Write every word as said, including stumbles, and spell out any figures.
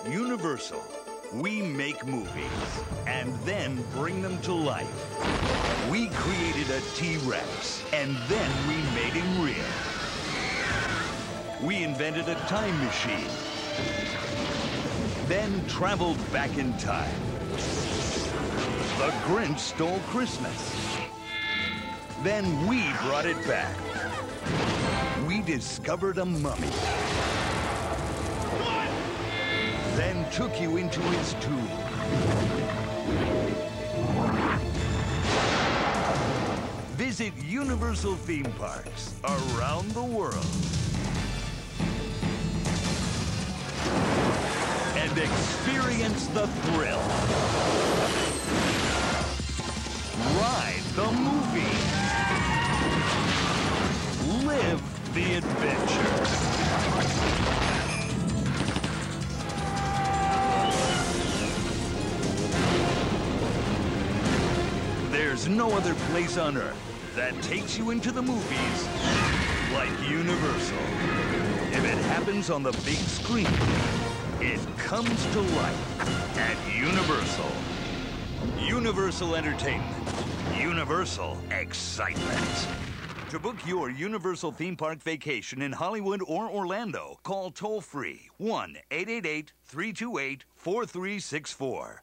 At Universal, we make movies and then bring them to life. We created a T-Rex and then we made him real. We invented a time machine, then traveled back in time. The Grinch stole Christmas. Then we brought it back. We discovered a mummy. Then took you into his tomb. Visit Universal theme parks around the world. And experience the thrill. Ride the movie. Live the adventure. There's no other place on Earth that takes you into the movies like Universal. If it happens on the big screen, it comes to life at Universal. Universal Entertainment. Universal Excitement. To book your Universal theme park vacation in Hollywood or Orlando, call toll-free one eight eight eight, three two eight, four three six four.